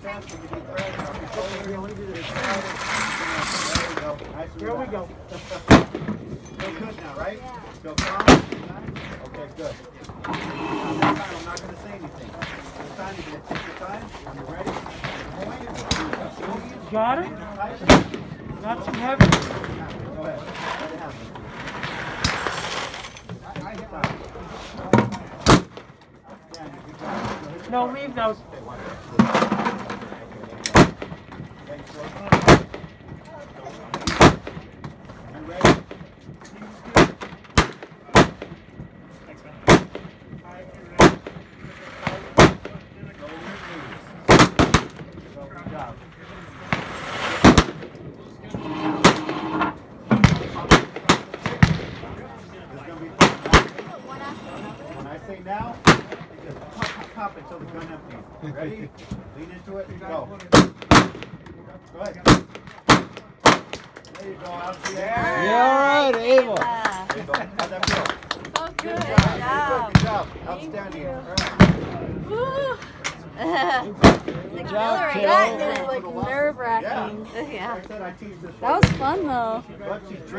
Here we go. Feel good now, right? Yeah. Feel calm? Okay, good. Now this time I'm not going to say anything. This time you're going to take your time. Are you ready? Got it? Not too heavy. Go ahead. No, leave those. Now, just pop it until the gun empties. Ready? Lean into it and go. Go ahead. There you go, out there. You're all right, Abel. How'd that feel? Oh, good. Good job. Good job. Outstanding. All right. Woo. Good job, Carol. That is like nerve-wracking. Yeah. That was fun, though.